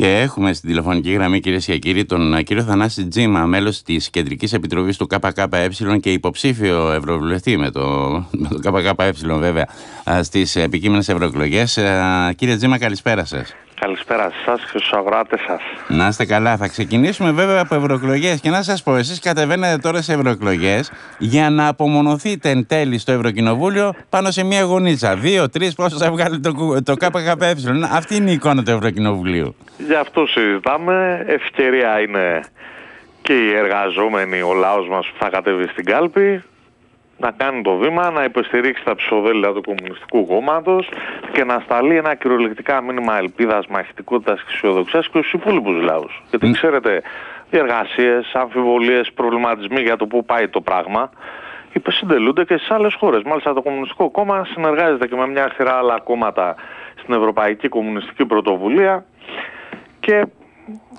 Και έχουμε στην τηλεφωνική γραμμή, κυρίες και κύριοι, τον κύριο Θανάση Τζίμα, μέλος της Κεντρικής Επιτροπής του ΚΚΕ και υποψήφιο ευρωβουλευτή με το ΚΚΕ, βέβαια, στις επικείμενες ευρωεκλογές. Κύριε Τζίμα, καλησπέρα σας. Καλησπέρα σας και στους αγροάτες σας. Να είστε καλά. Θα ξεκινήσουμε βέβαια από ευρωεκλογές και να σας πω, εσείς κατεβαίνετε τώρα σε ευρωεκλογές για να απομονωθείτε εν τέλει στο Ευρωκοινοβούλιο πάνω σε μια γωνίτσα. 2-3 πόσο θα βγάλει το ΚΚΕ. Αυτή είναι η εικόνα του Ευρωκοινοβουλίου. Γι' αυτό συζητάμε. Ευκαιρία είναι και οι εργαζόμενοι, ο λαός μας που θα κατέβει στην κάλπη, να κάνει το βήμα, να υποστηρίξει τα ψηφοδέλτια του Κομμουνιστικού Κόμματος και να σταλεί ένα κυριολεκτικά μήνυμα ελπίδας, μαχητικότητας και αισιοδοξίας και στους υπόλοιπους λαούς. Γιατί ξέρετε, διεργασίες, αμφιβολίες, προβληματισμοί για το πού πάει το πράγμα συντελούνται και στις άλλες χώρες. Μάλιστα, το Κομμουνιστικό Κόμμα συνεργάζεται και με μια σειρά άλλα κόμματα στην Ευρωπαϊκή Κομμουνιστική Πρωτοβουλία και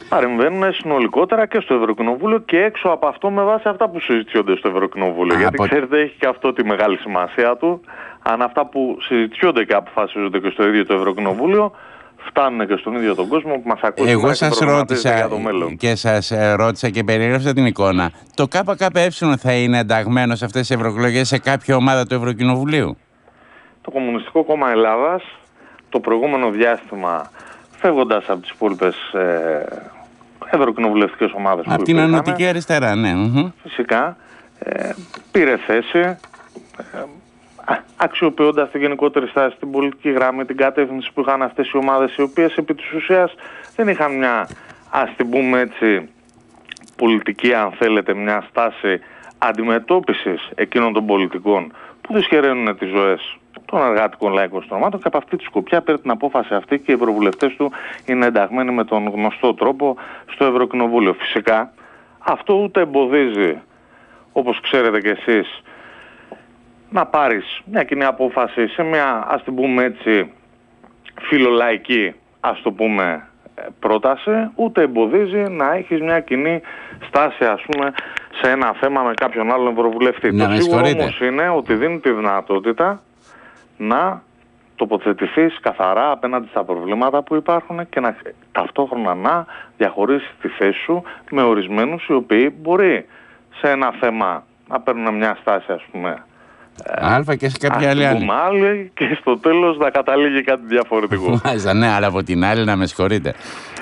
παρεμβαίνουν συνολικότερα και στο Ευρωκοινοβούλιο και έξω από αυτό με βάση αυτά που συζητιούνται στο Ευρωκοινοβούλιο. Γιατί ξέρετε, έχει και αυτό τη μεγάλη σημασία του. Αν αυτά που συζητιούνται και αποφασίζονται και στο ίδιο το Ευρωκοινοβούλιο φτάνουν και στον ίδιο τον κόσμο που μας ακούει. Εγώ σας ρώτησα και περιέγραψα την εικόνα. Το ΚΚΕ θα είναι ενταγμένο σε αυτές τις ευρωεκλογές σε κάποια ομάδα του Ευρωκοινοβουλίου? Το Κομμουνιστικό Κόμμα Ελλάδας το προηγούμενο διάστημα, φεύγοντας από τις υπόλοιπες ευρωκοινοβουλευτικές ομάδες που την Ενωτική Αριστερά, ναι. Φυσικά, πήρε θέση, αξιοποιώντας την γενικότερη στάση, την πολιτική γραμμή, την κατεύθυνση που είχαν αυτές οι ομάδες, οι οποίες επί της ουσίας δεν είχαν μια, ας την πούμε έτσι, πολιτική, αν θέλετε, μια στάση αντιμετώπισης εκείνων των πολιτικών που δυσχεραίνουν τις ζωές των εργατικών λαϊκών στρωμάτων, και από αυτή τη σκοπιά πήρε την απόφαση αυτή και οι ευρωβουλευτές του είναι ενταγμένοι με τον γνωστό τρόπο στο Ευρωκοινοβούλιο. Φυσικά αυτό ούτε εμποδίζει, όπως ξέρετε και εσείς, να πάρεις μια κοινή απόφαση σε μια, ας την πούμε έτσι, φιλολαϊκή, ας το πούμε, πρόταση, ούτε εμποδίζει να έχεις μια κοινή στάση, ας πούμε, σε ένα θέμα με κάποιον άλλον ευρωβουλευτή. Το σίγουρο όμως είναι ότι δίνει τη δυνατότητα να τοποθετηθείς καθαρά απέναντι στα προβλήματα που υπάρχουν και να, ταυτόχρονα, να διαχωρίσεις τη θέση σου με ορισμένους οι οποίοι μπορεί σε ένα θέμα να παίρνουν μια στάση, ας πούμε, αλφα και σε κάποια άλλη, και στο τέλος να καταλήγει κάτι διαφορετικό. Μάλιστα, ναι, αλλά από την άλλη, να με συγχωρείτε,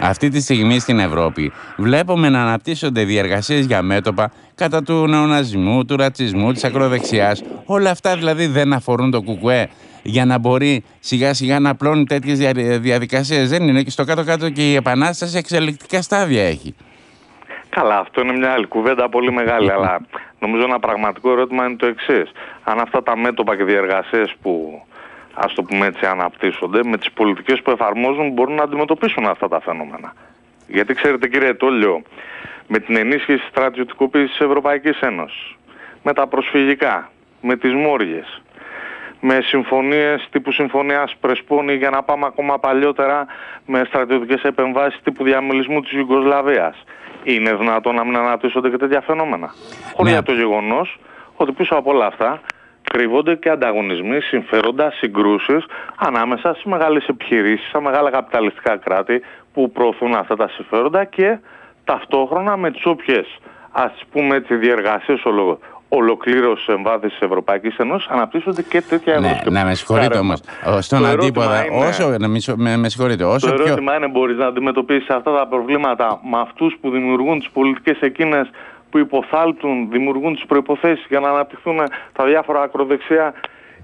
αυτή τη στιγμή στην Ευρώπη βλέπουμε να αναπτύσσονται διεργασίες για μέτωπα κατά του νεοναζισμού, του ρατσισμού, της ακροδεξιάς. Όλα αυτά δηλαδή δεν αφορούν το ΚΚΕ, για να μπορεί σιγά σιγά να απλώνει τέτοιες διαδικασίες? Δεν είναι, και στο κάτω-κάτω και η επανάσταση εξελικτικά στάδια έχει. Καλά, αυτό είναι μια άλλη κουβέντα πολύ μεγάλη, αλλά νομίζω ένα πραγματικό ερώτημα είναι το εξής. Αν αυτά τα μέτωπα και διεργασίες που, ας το πούμε έτσι, αναπτύσσονται, με τις πολιτικές που εφαρμόζουν μπορούν να αντιμετωπίσουν αυτά τα φαινόμενα. Γιατί ξέρετε, κύριε Τόλιο, με την ενίσχυση στρατιωτικοποίησης της Ευρωπαϊκής Ένωσης, με τα προσφυγικά, με τις μόργες, με συμφωνίες τύπου Συμφωνίας Πρεσπών, για να πάμε ακόμα παλιότερα, με στρατιωτικές επεμβάσεις τύπου διαμελισμού της Γιουγκοσλαβίας, είναι δυνατόν να μην αναπτύσσονται και τέτοια φαινόμενα? Χωρίς το γεγονός ότι πίσω από όλα αυτά κρύβονται και ανταγωνισμοί, συμφέροντα, συγκρούσεις ανάμεσα σε μεγάλες επιχειρήσεις, σε μεγάλα καπιταλιστικά κράτη που προωθούν αυτά τα συμφέροντα, και ταυτόχρονα με τις όποιες, ας πούμε έτσι, διεργασίες ολοκλήρωση εμβάθυνση τη Ευρωπαϊκή Ένωση αναπτύσσονται και τέτοια ευρωπαϊκά. Ναι, να με συγχωρείτε όμως. Στον αντίποδα, το ερώτημα είναι, μπορείς να αντιμετωπίσεις αυτά τα προβλήματα με αυτούς που δημιουργούν τις πολιτικές εκείνες που υποθάλπτουν, δημιουργούν τις προϋποθέσεις για να αναπτυχθούν τα διάφορα ακροδεξιά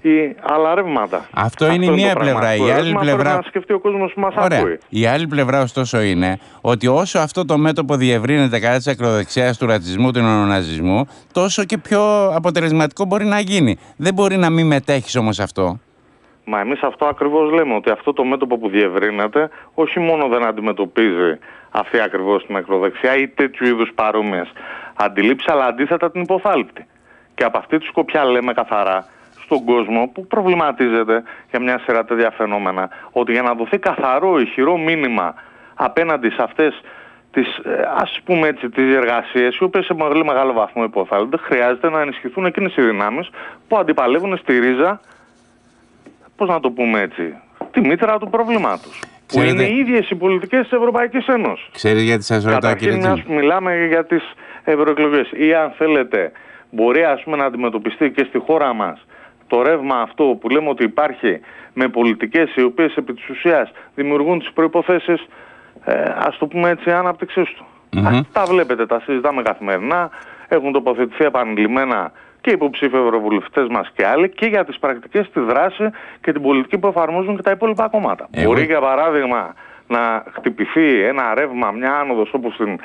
ή άλλα ρεύματα? Αυτό είναι μία πλευρά. Η άλλη πλευρά, να σκεφτεί ο κόσμος που μας ακούει. Η άλλη πλευρά, ωστόσο, είναι ότι όσο αυτό το μέτωπο διευρύνεται κατά της ακροδεξιάς, του ρατσισμού, του νεοναζισμού, τόσο και πιο αποτελεσματικό μπορεί να γίνει. Δεν μπορεί να μην μετέχεις όμως αυτό. Μα εμείς αυτό ακριβώς λέμε, ότι αυτό το μέτωπο που διευρύνεται όχι μόνο δεν αντιμετωπίζει αυτή ακριβώς την ακροδεξιά ή τέτοιου είδους παρόμοιες αντιλήψεις, αλλά αντίθετα την υποθάλπτη. Και από αυτή τη σκοπιά λέμε καθαρά στον κόσμο που προβληματίζεται για μια σειρά τέτοια φαινόμενα, ότι για να δοθεί καθαρό, ηχηρό μήνυμα απέναντι σε αυτές τις, ας πούμε έτσι, τις εργασίες, οι οποίες σε πολύ μεγάλο βαθμό υποθάλπτονται, χρειάζεται να ενισχυθούν εκείνες οι δυνάμεις που αντιπαλεύουν στη ρίζα, πώς να το πούμε έτσι, τη μήτρα του προβλήματος. που είναι οι ίδιες οι πολιτικές της Ευρωπαϊκής Ένωσης. Ξέρετε γιατί σας ρωτάω, κύριε Τζίμας? Μιλάμε για τις ευρωεκλογές. Ή αν θέλετε, μπορεί ας πούμε να αντιμετωπιστεί και στη χώρα μας το ρεύμα αυτό που λέμε ότι υπάρχει, με πολιτικές οι οποίες επί της ουσίας δημιουργούν τις προϋποθέσεις, ας το πούμε έτσι, ανάπτυξής του. Αυτά βλέπετε, τα συζητάμε καθημερινά, έχουν τοποθετηθεί επανειλημμένα και υποψήφοι ευρωβουλευτές μας και άλλοι και για τις πρακτικές, τη δράση και την πολιτική που εφαρμόζουν και τα υπόλοιπα κόμματα. Μπορεί για παράδειγμα να χτυπηθεί ένα ρεύμα, μια άνοδος όπως την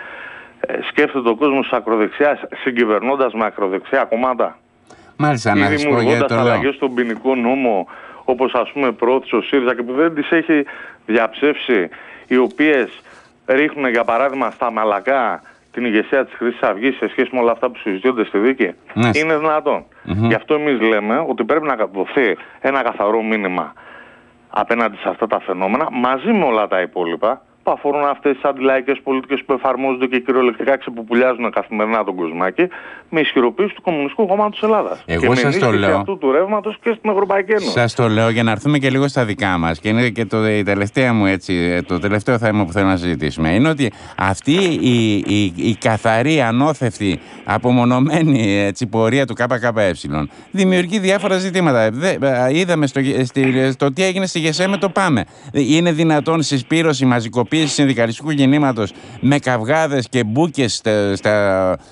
σκέφτεται ο κόσμος της ακροδεξιάς, συγκυβερνώντας με ακροδεξιά κομμάτα. Μάλιστα, ή δημιουργώντας αλλαγές στον ποινικό νόμο, όπως ας πούμε προώθησε ο ΣΥΡΙΖΑ και που δεν τις έχει διαψεύσει, οι οποίες ρίχνουν για παράδειγμα στα μαλακά την ηγεσία της Χρυσής Αυγής σε σχέση με όλα αυτά που συζητιούνται στη δίκη. Μάλιστα. Είναι δυνατόν. Γι' αυτό εμείς λέμε ότι πρέπει να δοθεί ένα καθαρό μήνυμα απέναντι σε αυτά τα φαινόμενα, μαζί με όλα τα υπόλοιπα που αφορούν αυτές τις αντιλαϊκές πολιτικές που εφαρμόζονται και κυριολεκτικά ξεποπουλιάζουν καθημερινά τον κοσμάκι, με ισχυροποίηση του Κομμουνιστικού Κόμματος της Ελλάδας. Εγώ σας το λέω. Αυτού του ρεύματος και στην Ευρωπαϊκή Ένωση. Σας το λέω για να έρθουμε και λίγο στα δικά μας. Και είναι και το τελευταίο θέμα που θέλω να συζητήσουμε. Είναι ότι αυτή η καθαρή, ανώθευτη, απομονωμένη πορεία του ΚΚΕ δημιουργεί διάφορα ζητήματα. Είδαμε στο τι έγινε στη ΓΕΣΕ με το ΠΑΜΕ. Είναι δυνατόν συσπήρωση, μαζικοποίηση συνδικαλιστικού γεννήματος με καυγάδες και μπούκες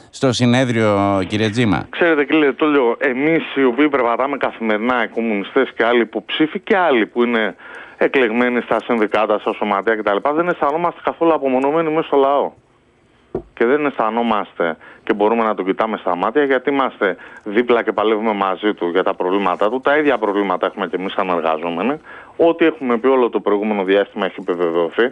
στο συνέδριο, κύριε Τζίμα? Ξέρετε, κύριε, το λέω, εμείς οι οποίοι περπατάμε καθημερινά, οι κομμουνιστές και άλλοι υποψήφοι και άλλοι που είναι εκλεγμένοι στα συνδικάτα, στα σωματεία κτλ., δεν αισθανόμαστε καθόλου απομονωμένοι μέσα στο λαό. Και δεν αισθανόμαστε και μπορούμε να τον κοιτάμε στα μάτια, γιατί είμαστε δίπλα και παλεύουμε μαζί του για τα προβλήματά του. Τα ίδια προβλήματα έχουμε και εμείς σαν εργαζόμενοι. Ό,τι έχουμε πει όλο το προηγούμενο διάστημα έχει επιβεβαιωθεί.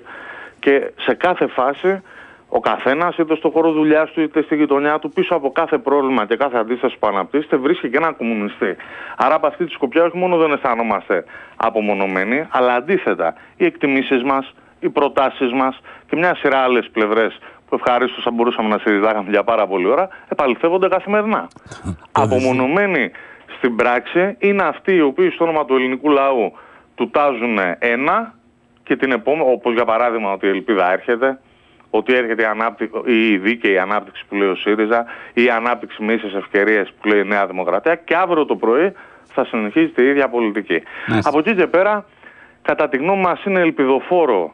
Και σε κάθε φάση ο καθένας, είτε στον χώρο δουλειάς του είτε στη γειτονιά του, πίσω από κάθε πρόβλημα και κάθε αντίσταση που αναπτύσσεται, βρίσκει και έναν κομμουνιστή. Άρα από αυτή τη σκοπιά όχι μόνο δεν αισθανόμαστε απομονωμένοι, αλλά αντίθετα οι εκτιμήσεις μας, οι προτάσεις μας και μια σειρά άλλες πλευρές που ευχαρίστως θα μπορούσαμε να συζητάγαμε για πάρα πολλή ώρα, επαληθεύονται καθημερινά. Απομονωμένοι στην πράξη είναι αυτοί οι οποίοι στο όνομα του ελληνικού λαού του τάζουν ένα και την επόμενη, όπως για παράδειγμα ότι η ελπίδα έρχεται, ότι έρχεται η δίκαιη ανάπτυξη που λέει ο ΣΥΡΙΖΑ, η ανάπτυξη με ίσες ευκαιρίες που λέει η Νέα Δημοκρατία, και αύριο το πρωί θα συνεχίζεται η ίδια πολιτική. Από εκεί και πέρα, κατά τη γνώμη μας, είναι ελπιδοφόρο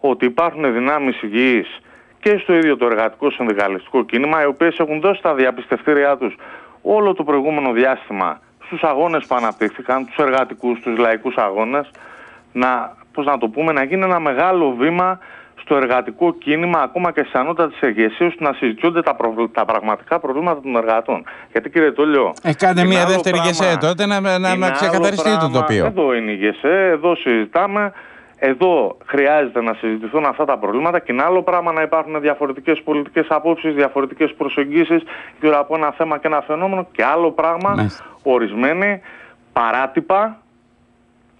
ότι υπάρχουν δυνάμεις υγιείς και στο ίδιο το εργατικό συνδικαλιστικό κίνημα, οι οποίες έχουν δώσει τα διαπιστευτήριά τους όλο το προηγούμενο διάστημα στους αγώνες που αναπτύχθηκαν, τους εργατικούς, τους λαϊκούς αγώνες, να γίνει ένα μεγάλο βήμα στο εργατικό κίνημα, ακόμα και στις ανώτατες ηγεσίες, να συζητιούνται τα πραγματικά προβλήματα των εργατών. Γιατί, κύριε Τολιό, κάντε μια δεύτερη ηγεσία τότε να ξεκαθαριστεί το τοπίο. Εδώ είναι η ηγεσία, εδώ συζητάμε. Εδώ χρειάζεται να συζητηθούν αυτά τα προβλήματα, και είναι άλλο πράγμα να υπάρχουν διαφορετικές πολιτικές απόψεις, διαφορετικές προσεγγίσεις γύρω από ένα θέμα και ένα φαινόμενο, και άλλο πράγμα ορισμένοι παράτυπα,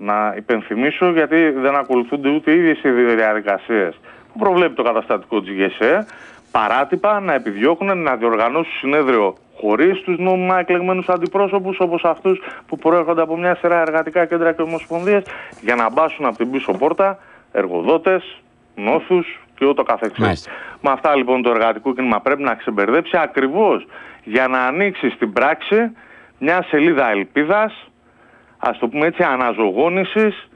να υπενθυμίσω, γιατί δεν ακολουθούνται ούτε οι ίδιες οι διαδικασίες που προβλέπει το καταστατικό της ΓΕΣΕ, παράτυπα να επιδιώκουν να διοργανώσουν συνέδριο χωρίς τους νόμιμα εκλεγμένους αντιπρόσωπους, όπως αυτούς που προέρχονται από μια σειρά εργατικά κέντρα και ομοσπονδίες, για να μπάσουν από την πίσω πόρτα εργοδότες, νόθους και ούτω καθεξής. Με αυτά λοιπόν το εργατικό κίνημα πρέπει να ξεμπερδέψει, ακριβώς για να ανοίξει στην πράξη μια σελίδα ελπίδας, ας το πούμε έτσι, αναζωγόνησης,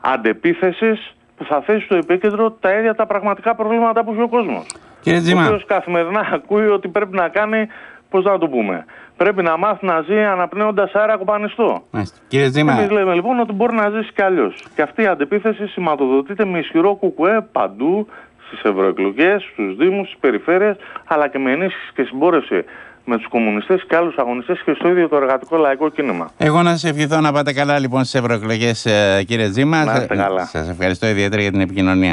αντεπίθεσης, που θα θέσει στο επίκεντρο τα ίδια τα πραγματικά προβλήματα που έχει ο κόσμος. Κύριε Τζίμα, ο οποίος καθημερινά ακούει ότι πρέπει να κάνει, πώς να το πούμε, πρέπει να μάθει να ζει αναπνέοντας αέρα κοπανιστό. Κύριε Τζίμα, εμείς λέμε λοιπόν ότι μπορεί να ζήσει κι αλλιώς. Και αυτή η αντεπίθεση σηματοδοτείται με ισχυρό ΚΚΕ παντού, στις ευρωεκλογές, στους δήμους, στις περιφέρειες, αλλά και με ενίσχυση και συμπόρευση με τους κομμουνιστές και άλλους αγωνιστές και στο ίδιο το εργατικό λαϊκό κίνημα. Εγώ να σας ευχηθώ να πάτε καλά λοιπόν στις ευρωεκλογές, κύριε Τζίμα. Σας ευχαριστώ ιδιαίτερα για την επικοινωνία.